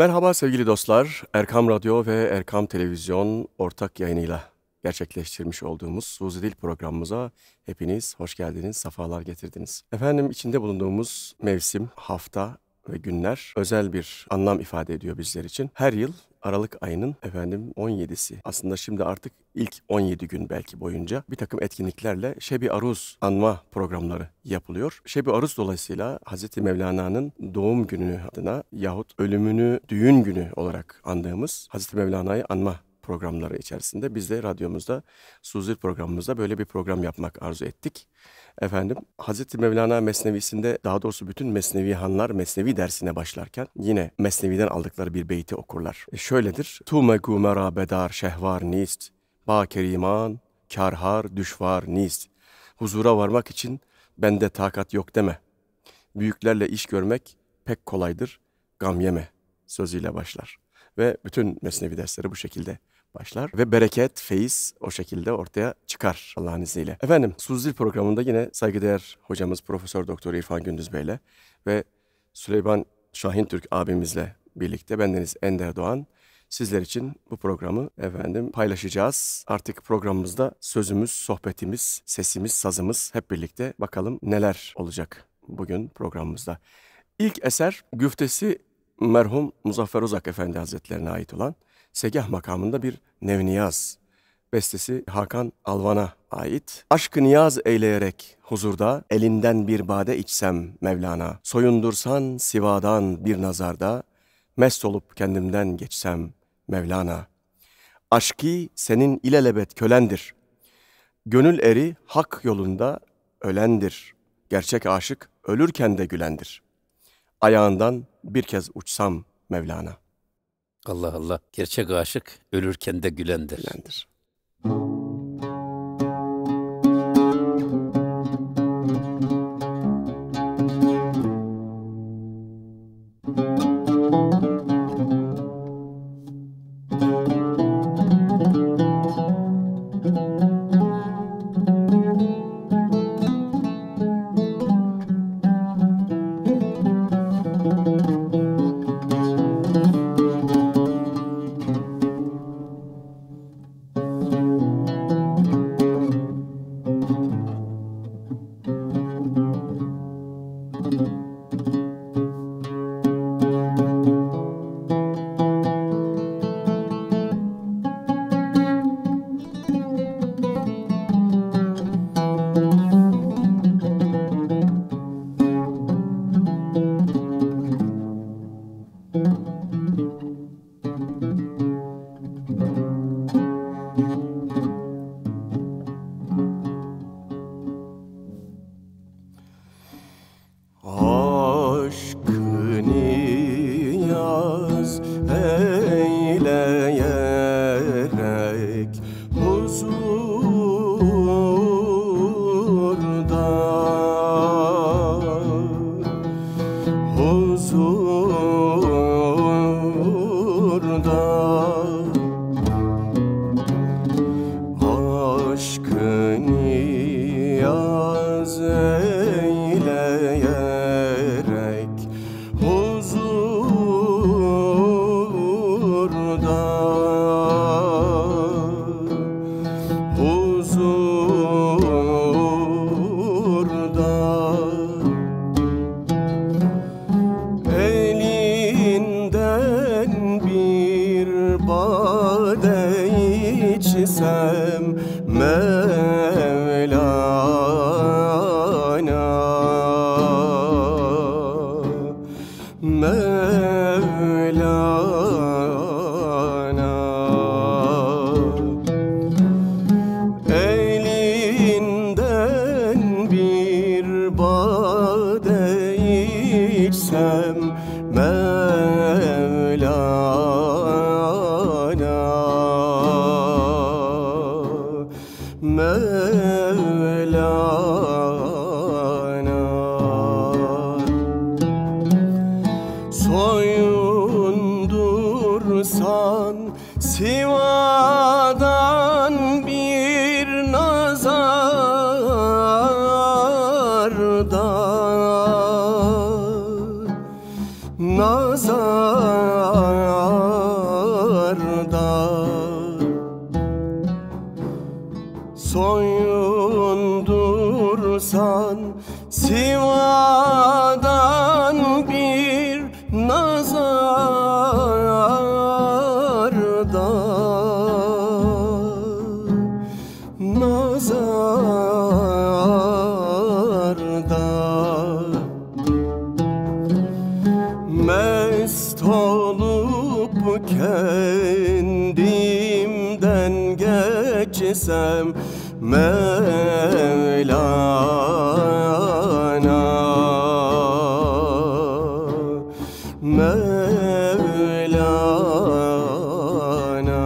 Merhaba sevgili dostlar, Erkam Radyo ve Erkam Televizyon ortak yayınıyla gerçekleştirmiş olduğumuz Suzidil programımıza hepiniz hoş geldiniz, safalar getirdiniz. Efendim, içinde bulunduğumuz mevsim, hafta ve günler özel bir anlam ifade ediyor bizler için. Her yıl Aralık ayının 17'si, aslında şimdi artık ilk 17 gün belki boyunca bir takım etkinliklerle Şeb-i Arus anma programları yapılıyor. Şeb-i Arus dolayısıyla Hz. Mevlana'nın doğum günü adına yahut ölümünü düğün günü olarak andığımız Hz. Mevlana'yı anma programları içerisinde biz de radyomuzda, Suzidil programımızda böyle bir program yapmak arzu ettik. Efendim, Hz. Mevlana Mesnevisinde, daha doğrusu bütün Mesnevi Hanlar Mesnevi dersine başlarken yine Mesnevi'den aldıkları bir beyti okurlar. Şöyledir: Tu mekûme râ bedâr şehvâr nîst, bâ kerîmân kârhâr düşvâr nîst. Huzura varmak için bende takat yok deme. Büyüklerle iş görmek pek kolaydır, gam yeme sözüyle başlar. Ve bütün Mesnevi dersleri bu şekilde başlar ve bereket, feyiz o şekilde ortaya çıkar Allah'ın izniyle. Efendim, Suzidil programında yine saygıdeğer hocamız Profesör Doktor İrfan Gündüz Bey'le ve Süleyman Şahintürk abimizle birlikte bendeniz Ender Doğan sizler için bu programı paylaşacağız. Artık programımızda sözümüz, sohbetimiz, sesimiz, sazımız hep birlikte, bakalım neler olacak bugün programımızda. İlk eser güftesi merhum Muzaffer Ozak Efendi Hazretlerine ait olan Segah makamında bir nevniyaz. Bestesi Hakan Alvan'a ait. Aşkı niyaz eyleyerek huzurda, elinden bir bade içsem Mevlana. Soyundursan sivadan bir nazarda, mest olup kendimden geçsem Mevlana. Aşkı senin ilelebet kölendir. Gönül eri hak yolunda ölendir. Gerçek aşık ölürken de gülendir. Ayağından bir kez uçsam Mevlana. Allah Allah. Gerçek aşık ölürken de gülendir. Gülendir. Nazar insan Sivadan bir nazarda, nazarda mest olup kendimden geçsem Mevlana, Mevlana,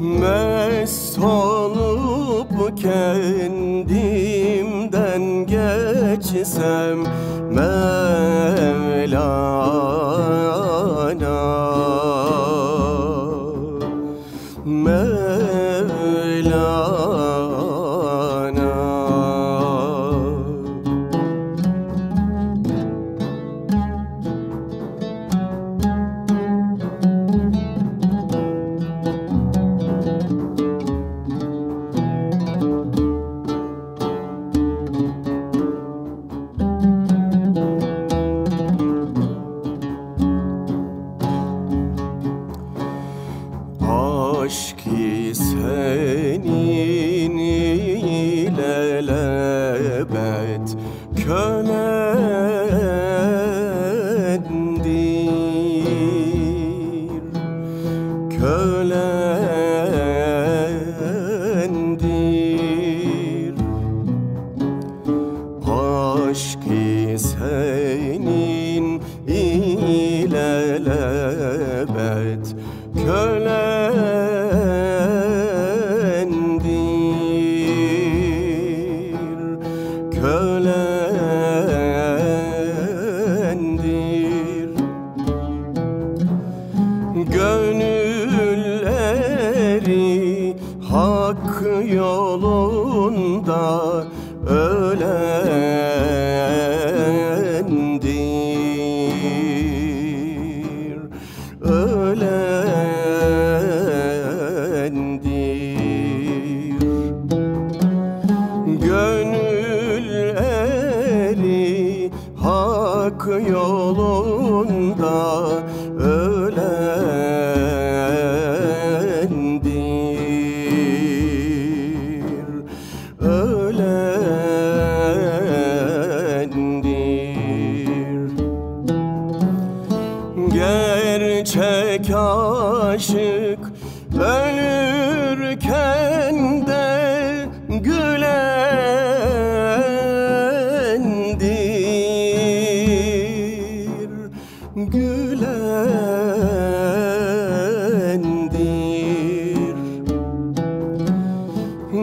mest olup kendimden geçsem Mevlana.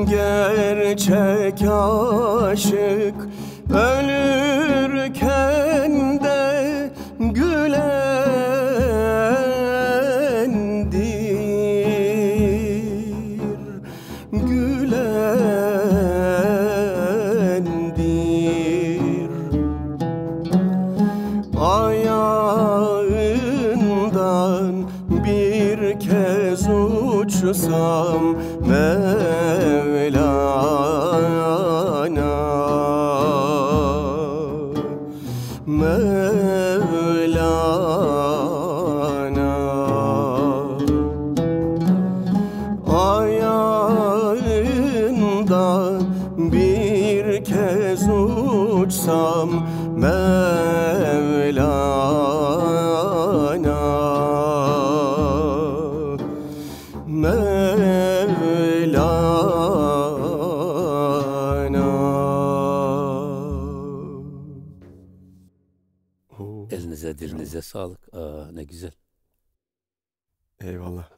Gerçek aşık ölürken de gülendir, gülendir. Ayağından bir kez uçsam Elinize sağlık. Aa, ne güzel. Eyvallah.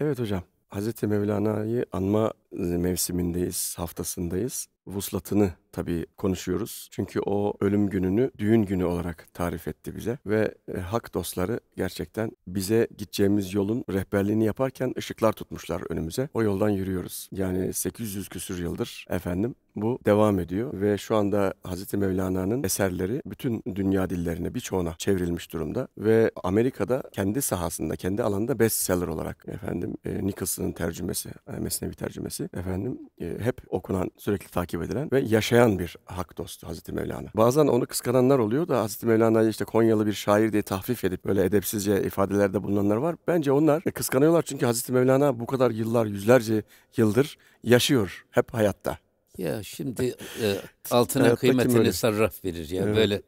Evet hocam. Hz. Mevlana'yı anma mevsimindeyiz, haftasındayız. vuslatını tabii konuşuyoruz. Çünkü o ölüm gününü düğün günü olarak tarif etti bize ve hak dostları gerçekten bize gideceğimiz yolun rehberliğini yaparken ışıklar tutmuşlar önümüze. O yoldan yürüyoruz. Yani 800 küsür yıldır efendim bu devam ediyor ve şu anda Hz. Mevlana'nın eserleri bütün dünya dillerine birçoğuna çevrilmiş durumda ve Amerika'da kendi sahasında, kendi alanında bestseller olarak efendim Nicholson'ın tercümesi, Mesnevi tercümesi efendim hep okunan, sürekli takip edilen ve yaşayan bir hak dostu Hazreti Mevlana. Bazen onu kıskananlar oluyor da Hazreti Mevlana'yı işte Konyalı bir şair diye tahfif edip böyle edepsizce ifadelerde bulunanlar var. Bence onlar kıskanıyorlar çünkü Hazreti Mevlana bu kadar yıllar, yüzlerce yıldır yaşıyor hep hayatta. Ya şimdi altına kıymetini sarraf verir ya evet. Böyle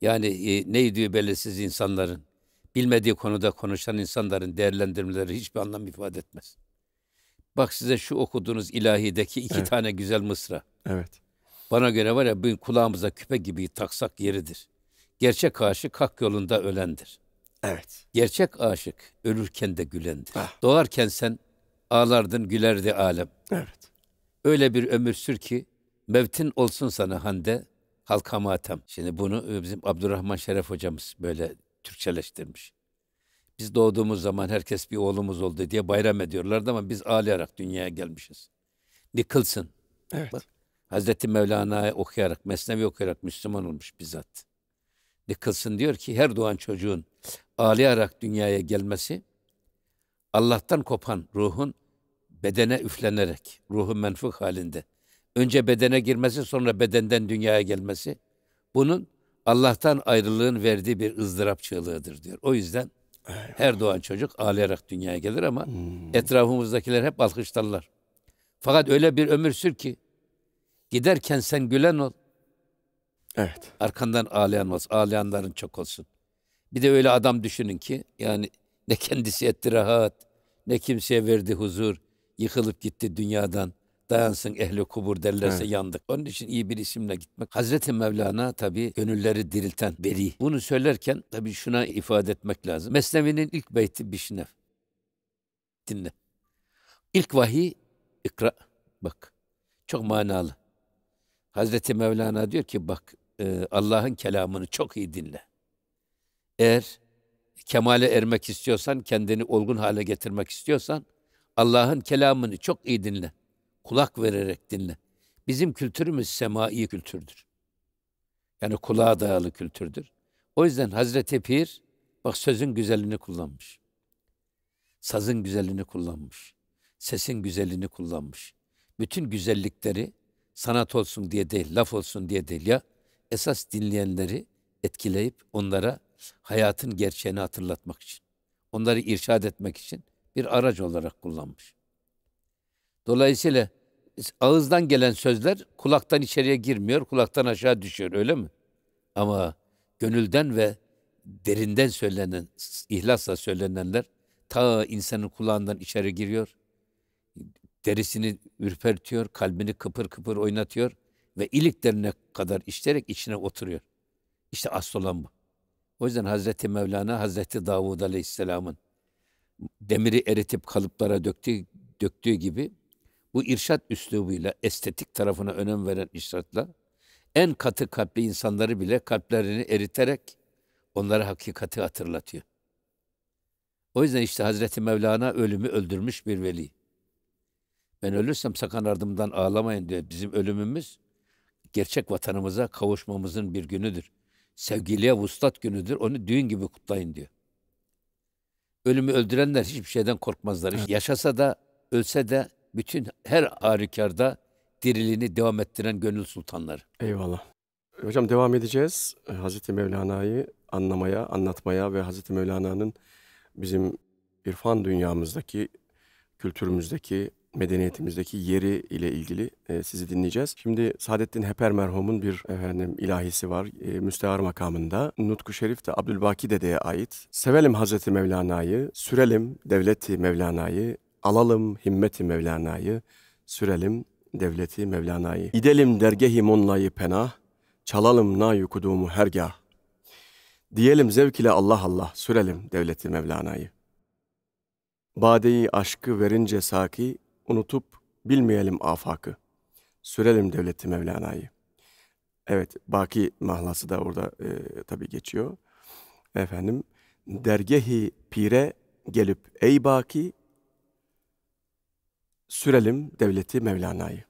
yani ne diyor belirsiz insanların, bilmediği konuda konuşan insanların değerlendirmeleri hiçbir anlam ifade etmez. Bak size şu okuduğunuz ilahideki iki evet. tane güzel mısra. Evet. Bana göre var ya, bugün kulağımıza küpe gibi taksak yeridir. Gerçek aşık hak yolunda ölendir. Evet. Gerçek aşık ölürken de gülendir. Ah. Doğarken sen ağlardın gülerdi alem. Evet. Öyle bir ömür sür ki mevtin olsun sana hande halka matem. Şimdi bunu bizim Abdurrahman Şeref hocamız böyle Türkçeleştirmiş. Biz doğduğumuz zaman herkes bir oğlumuz oldu diye bayram ediyorlardı ama biz ağlayarak dünyaya gelmişiz. Nicholson. Evet. Bak, Hazreti Mevlana'yı okuyarak, Mesnevi okuyarak Müslüman olmuş bizzat. Nicholson diyor ki her doğan çocuğun ağlayarak dünyaya gelmesi Allah'tan kopan ruhun bedene üflenerek, ruhun menfuk halinde önce bedene girmesi sonra bedenden dünyaya gelmesi bunun Allah'tan ayrılığın verdiği bir ızdırap çığlığıdır diyor. O yüzden her doğan çocuk ağlayarak dünyaya gelir ama etrafımızdakiler hep alkışlarlar. Fakat öyle bir ömür sür ki giderken sen gülen ol. Evet. Arkandan ağlayan olsun. Ağlayanların çok olsun. Bir de öyle adam düşünün ki yani ne kendisi etti rahat, ne kimseye verdi huzur, yıkılıp gitti dünyadan. Dayansın ehli kubur derlerse evet. yandık. Onun için iyi bir isimle gitmek. Hazreti Mevlana tabii gönülleri dirilten beri. Bunu söylerken tabii şuna ifade etmek lazım. Mesnevi'nin ilk beyti Bişnev. Dinle. İlk vahiy ikra. Bak. Çok manalı. Hazreti Mevlana diyor ki bak Allah'ın kelamını çok iyi dinle. Eğer kemale ermek istiyorsan, kendini olgun hale getirmek istiyorsan Allah'ın kelamını çok iyi dinle. Kulak vererek dinle. Bizim kültürümüz semai kültürdür. Yani kulağa dayalı kültürdür. O yüzden Hazreti Pir bak sözün güzelliğini kullanmış. Sazın güzelliğini kullanmış. Sesin güzelliğini kullanmış. Bütün güzellikleri sanat olsun diye değil, laf olsun diye değil ya. Esas dinleyenleri etkileyip onlara hayatın gerçeğini hatırlatmak için, onları irşad etmek için bir araç olarak kullanmış. Dolayısıyla ağızdan gelen sözler kulaktan içeriye girmiyor, kulaktan aşağı düşüyor öyle mi? Ama gönülden ve derinden söylenen, ihlasla söylenenler ta insanın kulağından içeri giriyor. Derisini ürpertiyor, kalbini kıpır kıpır oynatıyor ve iliklerine kadar işleyerek içine oturuyor. İşte asıl olan bu. O yüzden Hazreti Mevlana, Hazreti Davud Aleyhisselam'ın demiri eritip kalıplara döktüğü gibi bu irşat üslubuyla, estetik tarafına önem veren irşatla en katı kalpli insanları bile kalplerini eriterek onlara hakikati hatırlatıyor. O yüzden işte Hazreti Mevlana ölümü öldürmüş bir veli. Ben ölürsem sakın ardımdan ağlamayın diyor. Bizim ölümümüz gerçek vatanımıza kavuşmamızın bir günüdür. Sevgiliye vuslat günüdür. Onu düğün gibi kutlayın diyor. Ölümü öldürenler hiçbir şeyden korkmazlar. Evet. Yaşasa da ölse de bütün her harikarda diriliğini devam ettiren gönül sultanları. Eyvallah. Hocam devam edeceğiz. Hazreti Mevlana'yı anlamaya, anlatmaya ve Hazreti Mevlana'nın bizim irfan dünyamızdaki, kültürümüzdeki, medeniyetimizdeki yeri ile ilgili sizi dinleyeceğiz. Şimdi Saadettin Heper merhumun bir ilahisi var. Müstehar makamında. Nutku Şerif de Abdülbaki Dede'ye ait. Sevelim Hazreti Mevlana'yı, sürelim devleti Mevlana'yı, alalım himmeti Mevlana'yı, sürelim devleti Mevlana'yı. İdelim dergâh-i monlayı penah, çalalım nâ-i kudumu hergâh. Diyelim zevk ile Allah Allah, sürelim devleti Mevlana'yı. Bade-i aşkı verince saki, unutup bilmeyelim afakı. Sürelim devleti Mevlana'yı. Evet, Baki mahlası da orada tabii geçiyor. Efendim, dergehi pire gelip ey Baki, sürelim devleti Mevlana'yı.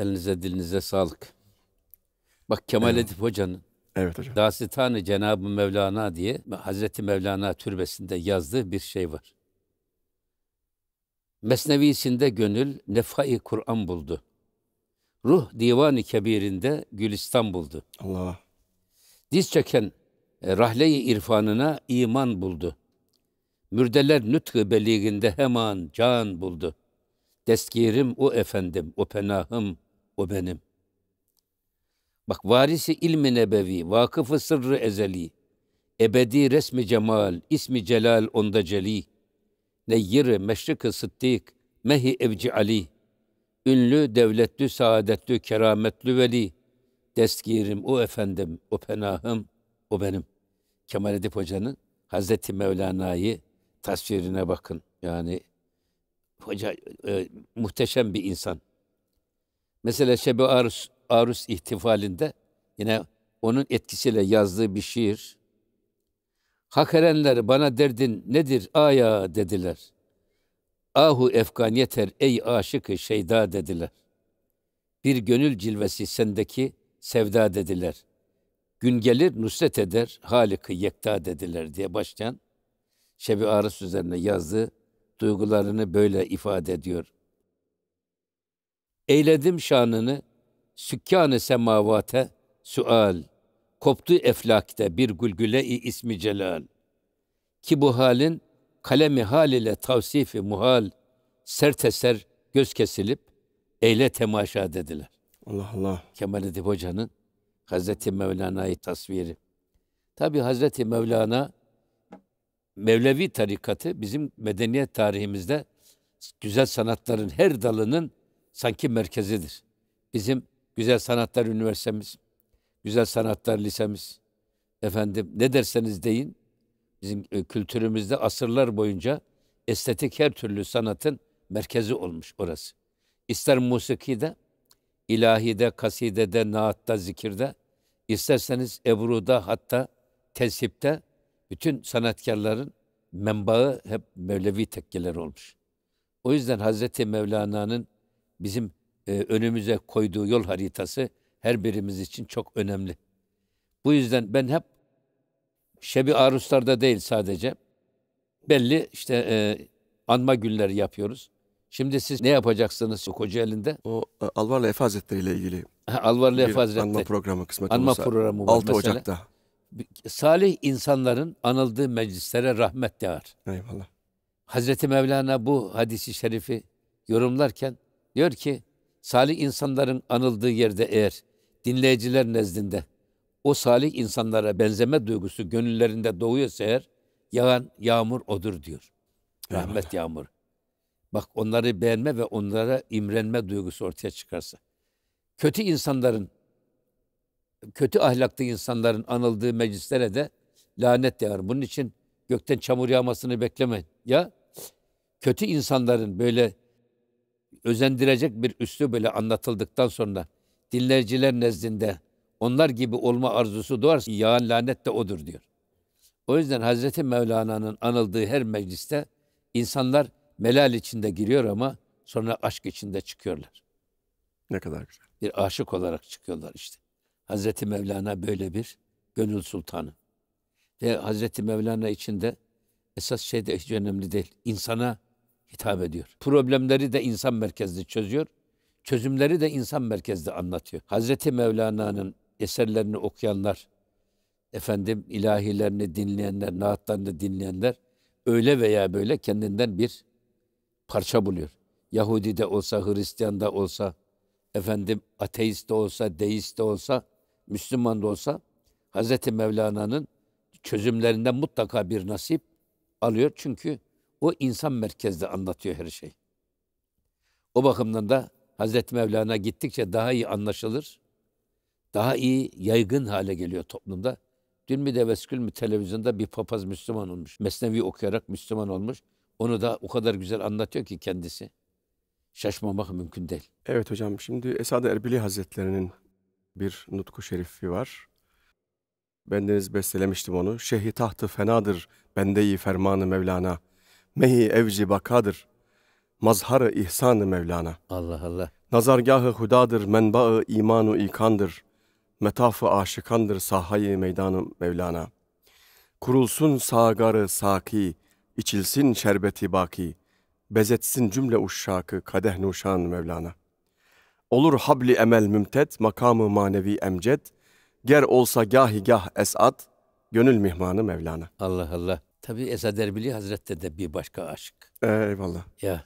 Elinize dilinize sağlık. Bak Kemal Edip Hoca'nın Dastan-ı Cenab-ı Mevlana diye Hz. Mevlana türbesinde yazdığı bir şey var. Mesnevisinde gönül nefha-i Kur'an buldu. Ruh divan-ı kebirinde gülistan buldu. Allah. Diz çeken rahle-i irfanına iman buldu. Mürdeler nütk-ı beliginde hemen can buldu. Deskirim o efendim, o penahım, o benim. Bak varisi ilmi nebevi, vakıfı sırrı ezeli, ebedi resmi cemal, ismi celal onda celi, neyyir-i meşrik-i sıddik, mehi evci ali, ünlü devletlü, saadetlü, kerametli veli, deskirim o efendim, o penahım, o benim. Kemal Edip Hoca'nın Hazreti Mevlana'yı tasvirine bakın. Yani hoca muhteşem bir insan. Mesela Şeb-i Arus ihtifalinde yine onun etkisiyle yazdığı bir şiir. Hak erenler bana derdin nedir aya dediler. Ahu efkan yeter ey aşık-ı şeyda dediler. Bir gönül cilvesi sendeki sevda dediler. Gün gelir nusret eder Halik-i Yekta dediler diye başlayan Şeb-i Arus üzerine yazdığı duygularını böyle ifade ediyor. Eyledim şanını sükkan-ı semavate sual, koptu eflakte bir gülgüle-i ismi celal. Ki bu halin kalemi hal ile tavsifi muhal, sert eser göz kesilip eyle temaşa dediler. Allah Allah. Kemal Edip Hoca'nın Hazreti Mevlana'yı tasviri. Tabi Hazreti Mevlana, Mevlevi tarikatı bizim medeniyet tarihimizde güzel sanatların her dalının sanki merkezidir. Bizim Güzel Sanatlar Üniversitemiz, Güzel Sanatlar Lisemiz, efendim ne derseniz deyin, bizim kültürümüzde asırlar boyunca estetik her türlü sanatın merkezi olmuş orası. İster musikide, ilahide, kasidede, naatta, zikirde, isterseniz ebruda, hatta tesipte bütün sanatkarların menbaı hep Mevlevi tekkeler olmuş. O yüzden Hazreti Mevlana'nın bizim önümüze koyduğu yol haritası her birimiz için çok önemli. Bu yüzden ben hep Şeb-i Arus'larda değil sadece belli işte anma günleri yapıyoruz. Şimdi siz ne yapacaksınız Kocaeli'nde? O Alvarlı Efe Hazretleri ile ilgili. Alvarlı Efe Hazretleri. Anma programı kısmet olursa. Anma programı var 6 Ocak'ta. Mesela, salih insanların anıldığı meclislere rahmet yağar. Eyvallah. Hazreti Mevlana bu hadisi şerifi yorumlarken diyor ki salih insanların anıldığı yerde eğer dinleyiciler nezdinde o salih insanlara benzeme duygusu gönüllerinde doğuyorsa eğer yağan yağmur odur diyor. Rahmet Eyvallah. Yağmur. Bak onları beğenme ve onlara imrenme duygusu ortaya çıkarsa. Kötü insanların, kötü ahlaklı insanların anıldığı meclislere de lanet yağar. Bunun için gökten çamur yağmasını beklemeyin. Ya kötü insanların böyle özendirecek bir üslü böyle anlatıldıktan sonra dinleyiciler nezdinde onlar gibi olma arzusu doğarsa yağan lanet de odur diyor. O yüzden Hazreti Mevlana'nın anıldığı her mecliste insanlar melal içinde giriyor ama sonra aşk içinde çıkıyorlar. Ne kadar güzel. Bir aşık olarak çıkıyorlar işte. Hazreti Mevlana böyle bir gönül sultanı. Ve Hazreti Mevlana içinde esas şey de hiç önemli değil. İnsana hitap ediyor. Problemleri de insan merkezli çözüyor. Çözümleri de insan merkezli anlatıyor. Hazreti Mevlana'nın eserlerini okuyanlar, efendim ilahilerini dinleyenler, naatlarını dinleyenler öyle veya böyle kendinden bir parça buluyor. Yahudi de olsa, Hristiyan da olsa, efendim ateist de olsa, deist de olsa, Müslüman da olsa Hazreti Mevlana'nın çözümlerinden mutlaka bir nasip alıyor. Çünkü o insan merkezli anlatıyor her şey. O bakımdan da Hazreti Mevlana gittikçe daha iyi anlaşılır, daha iyi yaygın hale geliyor toplumda. Dün mü de Veskül mü televizyonda bir papaz Müslüman olmuş. Mesnevi okuyarak Müslüman olmuş. Onu da o kadar güzel anlatıyor ki kendisi. Şaşmamak mümkün değil. Evet hocam, şimdi Es'ad-ı Erbili Hazretleri'nin bir nutku şerifi var. Bendeniz bestelemiştim onu. Şehri tahtı fenadır, bende-i fermanı Mevlana. Mehi evci bakadır, mazhar-ı ihsan-ı Mevlana. Allah Allah. Nazargâh-ı hudadır, menba-ı iman-ı ikandır, metaf-ı aşıkandır sahayı meydanı Mevlana. Kurulsun sağgarı saki, içilsin şerbeti baki, bezetsin cümle uşşakı kadeh nuşan Mevlana. Olur habli emel mümtet, makamı manevi emcet, ger olsa gahi gah esat, gönül mihmanı Mevlana. Allah Allah. Tabii Es'ad-ı Erbili Hazretleri de bir başka aşık. Eyvallah. Ya.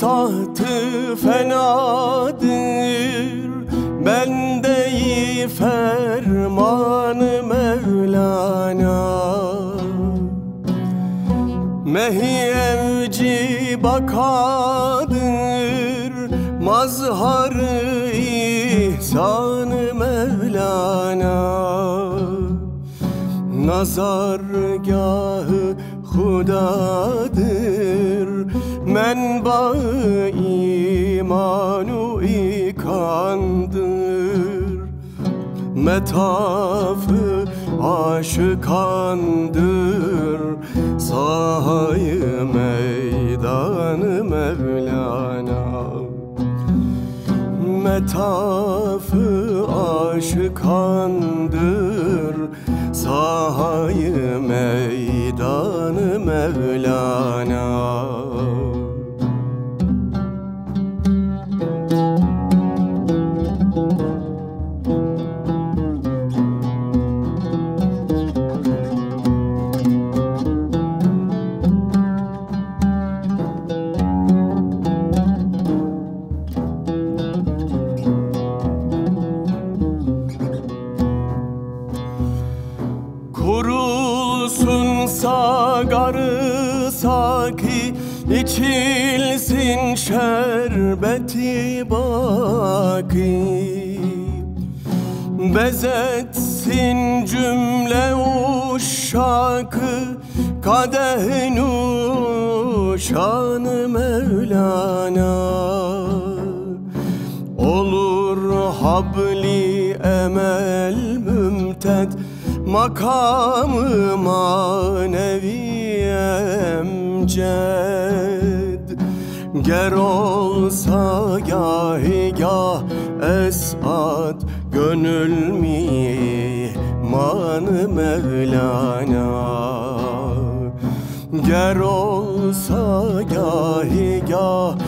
Tahtı fenadır, bendeyi fermanı Mevlana. Mehyevci bakadır, mazharı ihsanı Mevlana. Nazargâh-ı hudadır, menba-ı iman-u ikandır, metaf-ı aşıkandır sahay-ı meydan-ı Mevlana. Metaf-ı aşıkandır sahay-ı meydan-ı Mevlana. İçilsin şerbeti baki, bezetsin cümle uşşakı kadeh nuşanı Mevlana. Olur habli emel mümted, makamı manevi emced, ger olsa gahi gah esat, gönül mihmanı Mevlana. Ger olsa gahi gah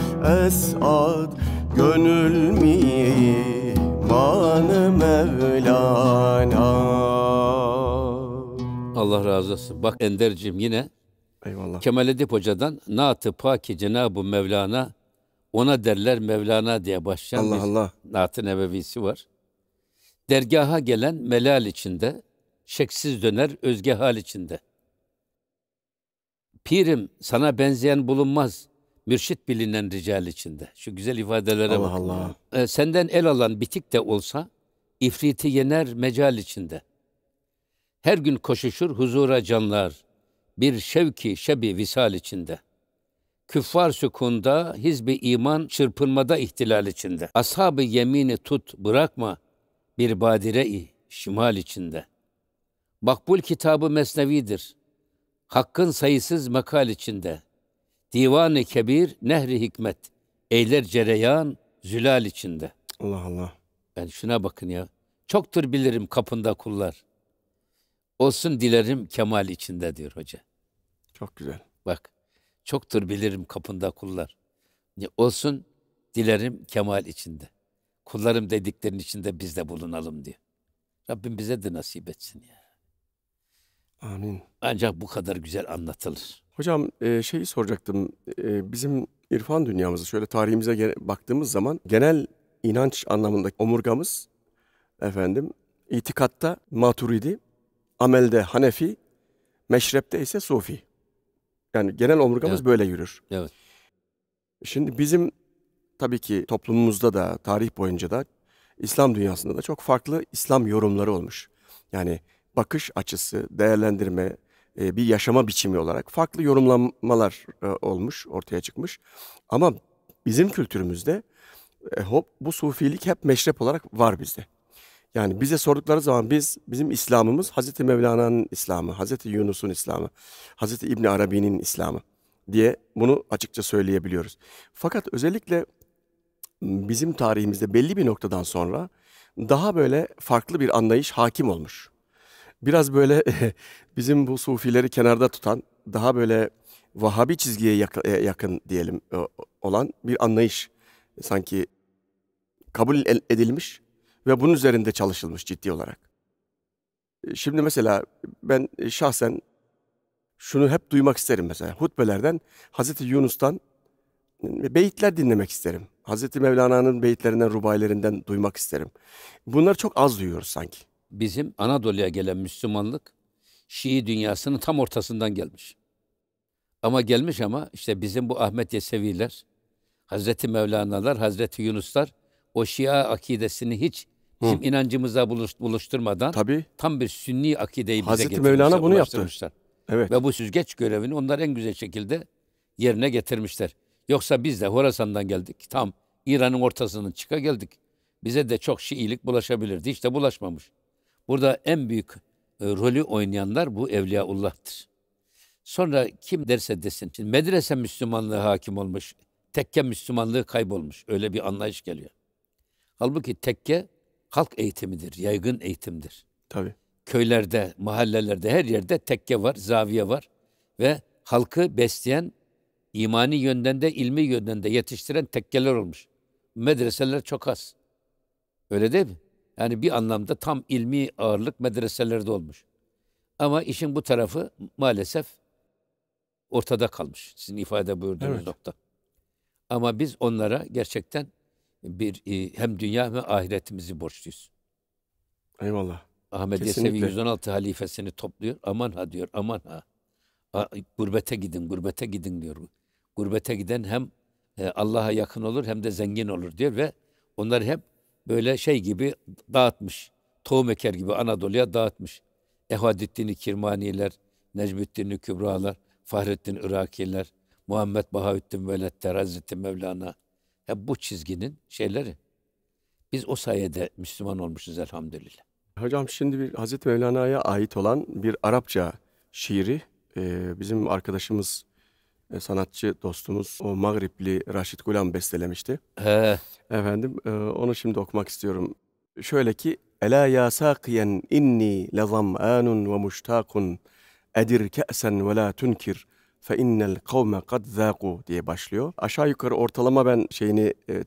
esat, gönül mihmanı Mevlana. Allah razı olsun. Bak Ender'cim, yine eyvallah. Kemal Edip Hoca'dan Naat-ı Paki Cenab-ı Mevlana, ona derler Mevlana diye başlayan Allah Allah Naat-ı Nebevisi var. Dergaha gelen melal içinde, şeksiz döner özge hal içinde. Pirim sana benzeyen bulunmaz, mürşit bilinen rical içinde. Şu güzel ifadelere Allah bakın. Allah. Senden el alan bitik de olsa, ifriti yener mecal içinde. Her gün koşuşur huzura canlar, bir şevki şebi visal içinde. Küffar sükunda, hizbi iman çırpınmada ihtilal içinde. Ashab-ı yemini tut bırakma, bir badire-i şimal içinde. Makbul kitabı mesnevidir, hakkın sayısız makal içinde. Divan-ı kebir, nehri hikmet, eyler cereyan, zülal içinde. Allah Allah. Yani şuna bakın ya, çoktur bilirim kapında kullar. Olsun dilerim kemal içinde diyor hoca. Çok güzel. Bak, çoktur bilirim kapında kullar. Olsun dilerim kemal içinde. Kullarım dediklerinin içinde biz de bulunalım diyor. Rabbim bize de nasip etsin ya. Amin. Ancak bu kadar güzel anlatılır. Hocam şeyi soracaktım. Bizim irfan dünyamızı şöyle tarihimize baktığımız zaman genel inanç anlamındaki omurgamız itikatta Maturidi, amelde Hanefi, meşrepte ise Sufi. Yani genel omurgamız böyle yürür. Evet. Şimdi bizim tabii ki toplumumuzda da, tarih boyunca da, İslam dünyasında da çok farklı İslam yorumları olmuş. Yani bakış açısı, değerlendirme, bir yaşama biçimi olarak farklı yorumlamalar olmuş, ortaya çıkmış. Ama bizim kültürümüzde bu sufilik hep meşrep olarak var bizde. Yani bize sordukları zaman bizim İslam'ımız Hz. Mevlana'nın İslam'ı, Hz. Yunus'un İslam'ı, Hz. İbn Arabi'nin İslam'ı diye bunu açıkça söyleyebiliyoruz. Fakat özellikle bizim tarihimizde belli bir noktadan sonra daha böyle farklı bir anlayış hakim olmuş. Biraz böyle bizim bu sufileri kenarda tutan, daha böyle Vahabi çizgiye yakın diyelim olan bir anlayış sanki kabul edilmiş ve bunun üzerinde çalışılmış ciddi olarak. Şimdi mesela ben şahsen şunu hep duymak isterim mesela. Hutbelerden Hazreti Yunus'tan beyitler dinlemek isterim. Hazreti Mevlana'nın beyitlerinden, rubailerinden duymak isterim. Bunları çok az duyuyoruz sanki. Bizim Anadolu'ya gelen Müslümanlık Şii dünyasının tam ortasından gelmiş. Ama işte bizim bu Ahmet Yeseviler, Hazreti Mevlana'lar, Hazreti Yunuslar o Şia akidesini hiç bizim inancımıza buluşturmadan tam bir Sünni akideyi bize getirmişler. Hazreti Mevlana bunu yaptı. Evet. Ve bu süzgeç görevini onlar en güzel şekilde yerine getirmişler. Yoksa biz de Horasan'dan geldik. Tam İran'ın ortasından çıka geldik. Bize de çok Şiilik bulaşabilirdi. İşte bulaşmamış. Burada en büyük rolü oynayanlar bu Evliyaullah'tır. Sonra kim derse desin. Şimdi medrese Müslümanlığı hakim olmuş. Tekke Müslümanlığı kaybolmuş. Öyle bir anlayış geliyor. Halbuki tekke halk eğitimidir. Yaygın eğitimdir. Tabii. Köylerde, mahallelerde, her yerde tekke var, zaviye var. Ve halkı besleyen, imani yönden de, ilmi yönden de yetiştiren tekkeler olmuş. Medreseler çok az. Öyle değil mi? Yani bir anlamda tam ilmi ağırlık medreselerde olmuş. Ama işin bu tarafı maalesef ortada kalmış. Sizin ifade buyurduğunuz nokta. Ama biz onlara gerçekten bir hem dünya hem ahiretimizi borçluyuz. Eyvallah. Ahmet Yesevi 116 halifesini topluyor. Aman ha diyor, aman ha. Gurbete gidin, gurbete gidin diyor. Gurbete giden hem Allah'a yakın olur hem de zengin olur diyor ve onları hep böyle şey gibi dağıtmış. Tohum eker gibi Anadolu'ya dağıtmış. Ehadettin-i Kirmaniler, Necmettin-i Kübralar, Fahrettin Irakiler, Muhammed Bahaviddin Velet, Hz. Mevlana. Hep bu çizginin şeyleri. Biz o sayede Müslüman olmuşuz elhamdülillah. Hocam şimdi bir Hz. Mevlana'ya ait olan bir Arapça şiiri bizim arkadaşımız, sanatçı dostumuz o Mağribli Rashid Gulen bestelemişti. Onu şimdi okumak istiyorum. Şöyle ki: Ela ya saqiyen inni lazam'anun ve muştaqun edir ka'sen ve la tunkir fe innel kavme kad zaqu diye başlıyor. Aşağı yukarı ortalama ben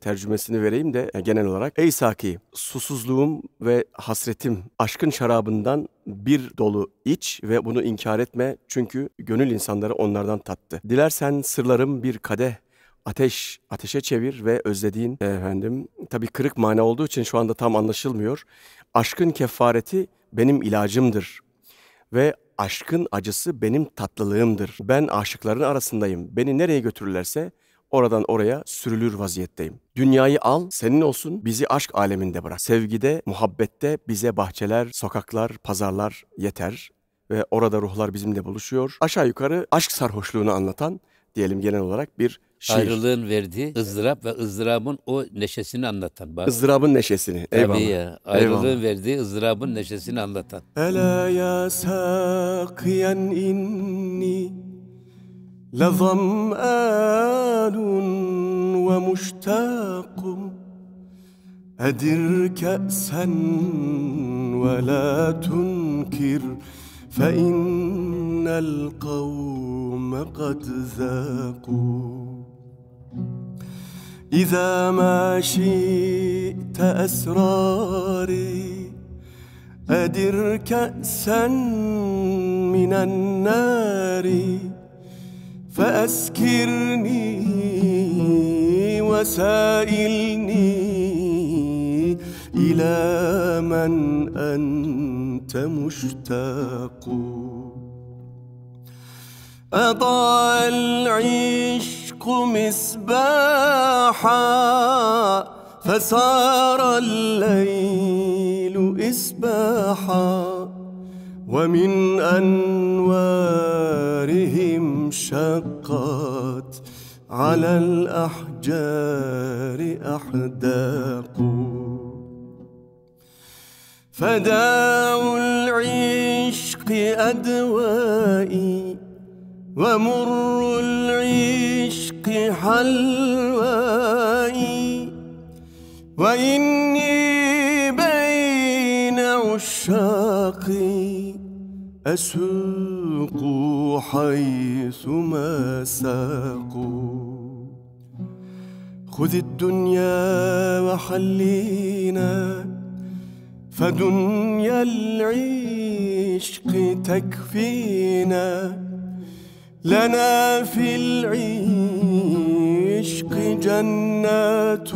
tercümesini vereyim de genel olarak: Ey Saki, susuzluğum ve hasretim, aşkın şarabından bir dolu iç ve bunu inkar etme, çünkü gönül insanları onlardan tattı. Dilersen sırlarım bir kadeh ateşe çevir ve özlediğin tabii kırık mana olduğu için şu anda tam anlaşılmıyor. Aşkın kefareti benim ilacımdır ve aşkın acısı benim tatlılığımdır. Ben aşıkların arasındayım. Beni nereye götürürlerse oradan oraya sürülür vaziyetteyim. Dünyayı al, senin olsun, bizi aşk aleminde bırak. Sevgide, muhabbette bize bahçeler, sokaklar, pazarlar yeter ve orada ruhlar bizimle buluşuyor. Aşağı yukarı aşk sarhoşluğunu anlatan diyelim genel olarak bir şiir. Ayrılığın verdiği ızdırap ve ızdırabın o neşesini anlatan. Izdırabın neşesini. Eyvallah. Tabii ya. Ayrılığın verdiği ızdırabın neşesini anlatan. Ela ya sakiyen inni lazam'anun ve muştaqum edir ke'sen ve la tunkir fe innel kavme kad zâkû إذا ما شئت أسراري أدر كأسا من النار فأسكرني وسائلني إلى من أنت مشتاق أضاء العشق مصباحا فصار الليل إصباحا ومن أنوارهم شقت على الأحجار أحداق فداء العشق أدوائي ومر العشق حلوائي وإني بين عشاقي أسوق حيثما ساقوا خذ الدنيا وحلينا فدنيا العشق تكفينا لنا في العشق جنات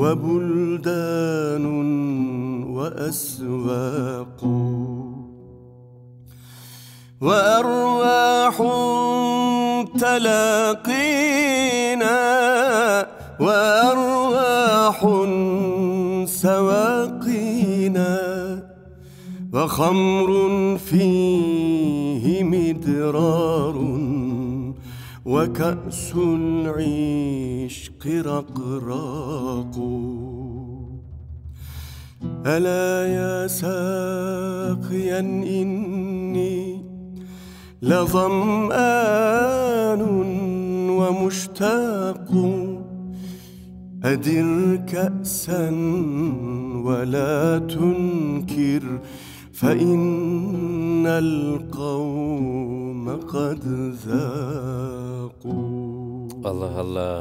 وبلدان وأسواق وأرواح تلاقينا وأرواح سواقينا وخمر فيه مدرار وكأس العشق رقراق ألا يا ساقيا إني لظمآن ومشتاق أدر كأسا ولا تنكر فإن القوم قد ذاقوا. Allah Allah.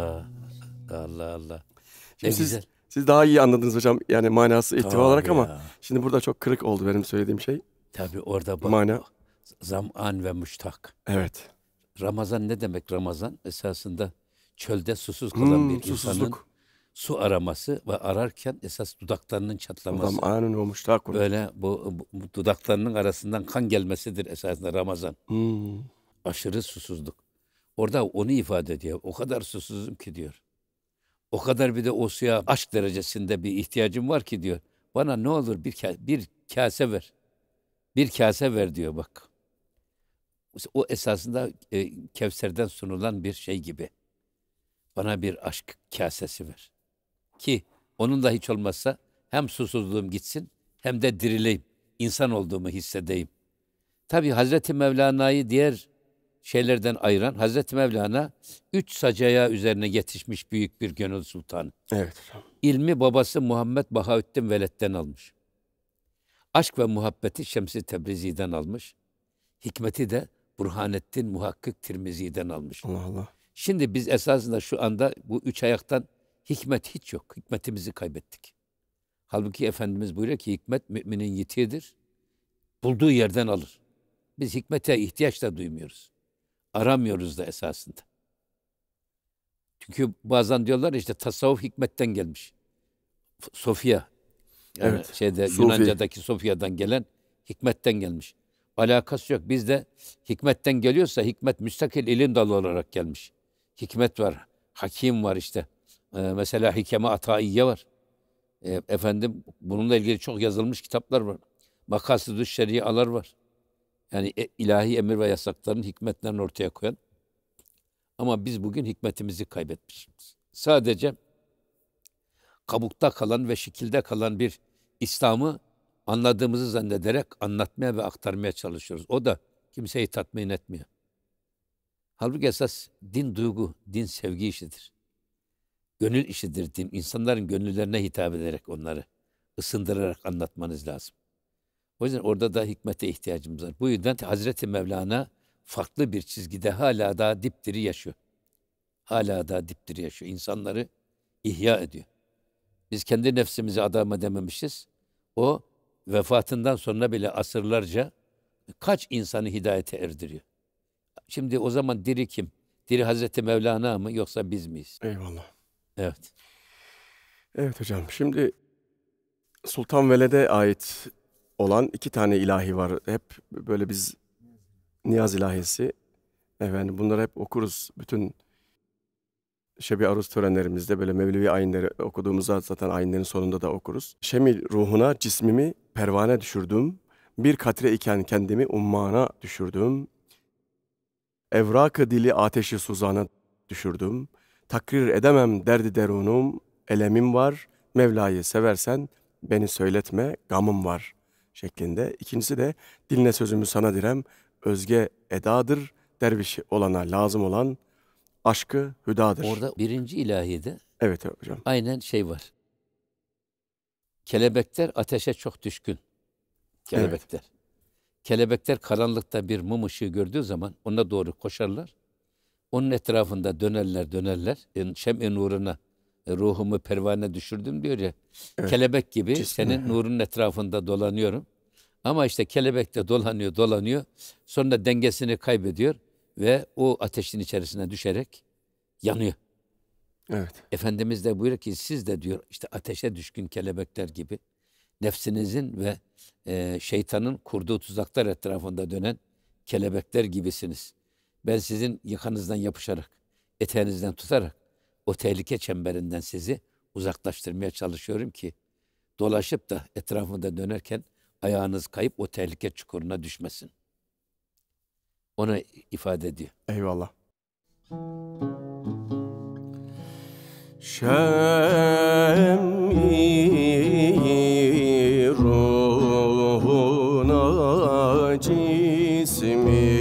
Allah Allah. Ne güzel. Siz daha iyi anladınız hocam. Yani manası ihtiva tamam olarak ya. Ama şimdi burada çok kırık oldu benim söylediğim şey. Tabii orada bak. Mana. Zam'an ve müştak. Evet. Ramazan ne demek Ramazan? Esasında çölde susuz kalan bir susuzluk. İnsanın su araması ve ararken esas dudaklarının çatlaması. Böyle bu dudaklarının arasından kan gelmesidir esasında Ramazan. Aşırı susuzluk. Orada onu ifade ediyor. O kadar susuzum ki diyor. O kadar bir de o suya aşk derecesinde bir ihtiyacım var ki diyor. Bana ne olur bir kase ver. Bir kase ver diyor bak. O esasında Kevser'den sunulan bir şey gibi. Bana bir aşk kasesi ver. Ki onun da hiç olmazsa hem susuzluğum gitsin hem de dirileyim. İnsan olduğumu hissedeyim. Tabi Hz. Mevlana'yı diğer şeylerden ayıran Hz. Mevlana 3 sacaya üzerine yetişmiş büyük bir gönül sultanı. Evet. İlmi babası Muhammed Bahaviddin Velet'ten almış. Aşk ve muhabbeti Şems-i Tebrizi'den almış. Hikmeti de Burhanettin Muhakkık Tirmizi'den almış. Allah Allah. Şimdi biz esasında şu anda bu 3 ayaktan hikmet hiç yok. Hikmetimizi kaybettik. Halbuki Efendimiz buyuruyor ki hikmet müminin yitiğidir. Bulduğu yerden alır. Biz hikmete ihtiyaç da duymuyoruz. Aramıyoruz da esasında. Çünkü bazen diyorlar işte tasavvuf hikmetten gelmiş. Sofya. Yani evet. Yunanca'daki Sofya'dan gelen hikmetten gelmiş. Alakası yok. Bizde hikmetten geliyorsa hikmet müstakil ilim dalı olarak gelmiş. Hikmet var, hakim var işte. Mesela Hikeme Ataiye var. Efendim bununla ilgili çok yazılmış kitaplar var. Makasidü Şerialar var. Yani ilahi emir ve yasakların hikmetlerini ortaya koyan. Ama biz bugün hikmetimizi kaybetmişiz. Sadece kabukta kalan ve şekilde kalan bir İslam'ı anladığımızı zannederek anlatmaya ve aktarmaya çalışıyoruz. O da kimseyi tatmin etmiyor. Halbuki esas din duygu, din sevgi işidir. Gönül işidir din. İnsanların gönüllerine hitap ederek onları ısındırarak anlatmanız lazım. O yüzden orada da hikmete ihtiyacımız var. Bu yüzden Hazreti Mevlana farklı bir çizgide hala daha dipdiri yaşıyor. Hala daha dipdiri yaşıyor. İnsanları ihya ediyor. Biz kendi nefsimizi adam edememişiz. O vefatından sonra bile asırlarca kaç insanı hidayete erdiriyor. Şimdi o zaman diri kim? Diri Hazreti Mevlana mı yoksa biz miyiz? Eyvallah. Evet. Evet hocam, şimdi Sultan Veled'e ait olan iki tane ilahi var. Hep böyle biz Niyaz ilahisi, efendim bunları hep okuruz. Bütün Şeb-i Arus törenlerimizde böyle Mevlevi ayinleri okuduğumuzda zaten ayinlerin sonunda da okuruz. Şemil ruhuna cismimi pervane düşürdüm. Bir katre iken kendimi ummana düşürdüm. Evrak-ı dili ateşi suzana düşürdüm. Takrir edemem derdi derunum, elemim var. Mevla'yı seversen beni söyletme, gamım var şeklinde. İkincisi de diline sözümü sana direm, özge edadır. Derviş olana lazım olan aşkı hüdadır. Orada birinci ilahide evet hocam, aynen şey var. Kelebekler ateşe çok düşkün. Kelebekler. Evet. Kelebekler karanlıkta bir mum ışığı gördüğü zaman ona doğru koşarlar. Onun etrafında dönerler. Şem-i nuruna ruhumu pervane düşürdüm diyor ya. Evet. Kelebek gibi cismine, senin nurunun etrafında dolanıyorum. Ama işte kelebek de dolanıyor. Sonra dengesini kaybediyor ve o ateşin içerisine düşerek yanıyor. Evet. Efendimiz de buyuruyor ki siz de diyor işte ateşe düşkün kelebekler gibi nefsinizin ve şeytanın kurduğu tuzaklar etrafında dönen kelebekler gibisiniz. Ben sizin yakanızdan yapışarak, eteğinizden tutarak o tehlike çemberinden sizi uzaklaştırmaya çalışıyorum ki dolaşıp da etrafında dönerken ayağınız kayıp o tehlike çukuruna düşmesin. Ona ifade ediyor. Eyvallah. Şem-i ruhuna cismimi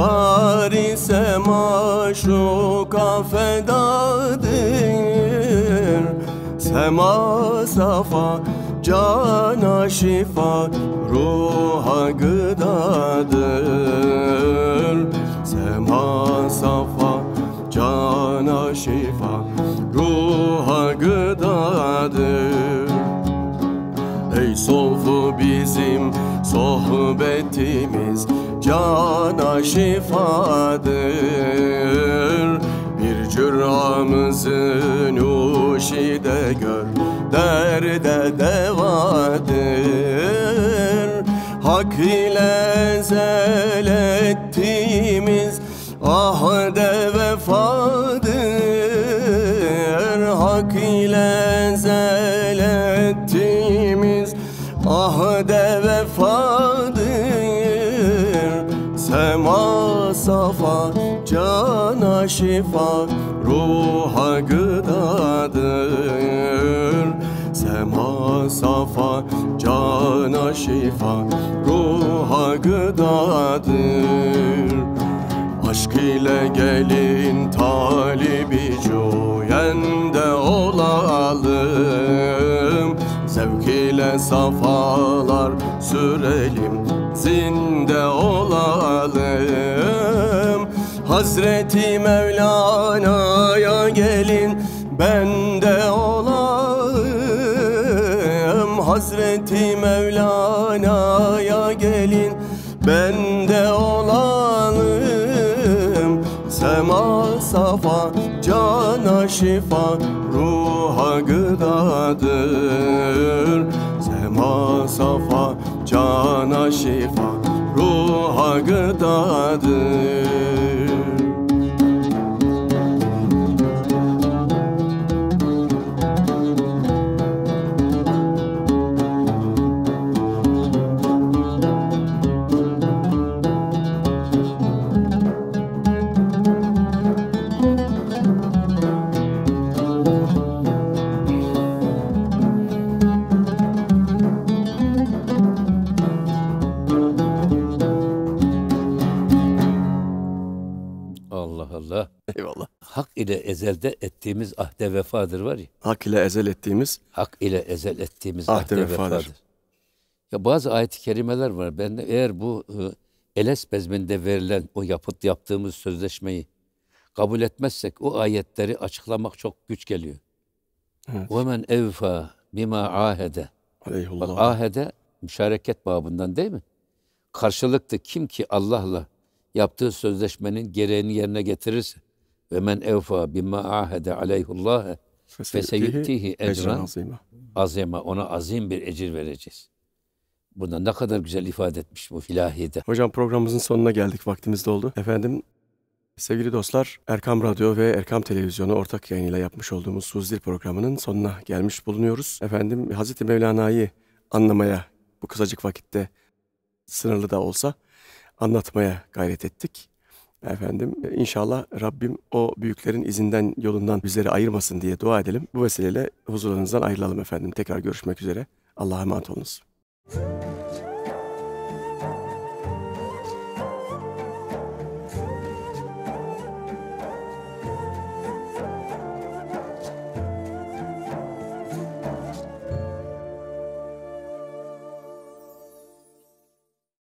varise maşuka fedadır. Sema safa, cana şifa, ruha gıdadır. Sema safa, cana şifa, ruha gıdadır. Ey sofu bizim sohbetimiz, cana şifadır. Bir cüramızı nuşide gör, derde devadır. Hak ile ezel ettiğimiz ahde vefadır. Hak ile ezel ettiğimiz ahde vefadır. Sema safa, cana şifa, ruha gıdadır. Sema safa, cana şifa, ruha gıdadır. Aşk ile gelin talibi cüyende olalım. Zevk ile safalar sürelim, zinde olalım. Hazreti Mevlana'ya gelin, bende olalım. Hazreti Mevlana'ya gelin, bende olalım. Sema safa, cana şifa, ruha gıdadır. Sema safa, cana şifa, ruha gıdadır. Eyvallah. Hak ile ezelde ettiğimiz ahde vefadır var ya. Hak ile ezel ettiğimiz ahde vefadır. Ya bazı ayet-i kerimeler var. Ben de eğer bu Eles bezminde verilen o yaptığımız sözleşmeyi kabul etmezsek o ayetleri açıklamak çok güç geliyor. Evet. Ve men evfa bima ahede. Aleyhullah. Bak, ahede müşareket babından değil mi? Karşılıklı kim ki Allah'la yaptığı sözleşmenin gereğini yerine getirirse ve men evfa bimma ahede aleyhullah fe seytihi ecran azima, ona azim bir ecir vereceğiz. Bundan ne kadar güzel ifade etmiş bu ilahide. Hocam programımızın sonuna geldik, vaktimiz doldu. Efendim sevgili dostlar, Erkam Radyo ve Erkam Televizyonu ortak yayınıyla yapmış olduğumuz Suzidil programının sonuna gelmiş bulunuyoruz. Efendim Hz. Mevlana'yı anlamaya bu kısacık vakitte, sınırlı da olsa anlatmaya gayret ettik. Efendim inşallah Rabbim o büyüklerin izinden, yolundan bizleri ayırmasın diye dua edelim. Bu vesileyle huzurlarınızdan ayrılalım efendim. Tekrar görüşmek üzere. Allah'a emanet olunuz.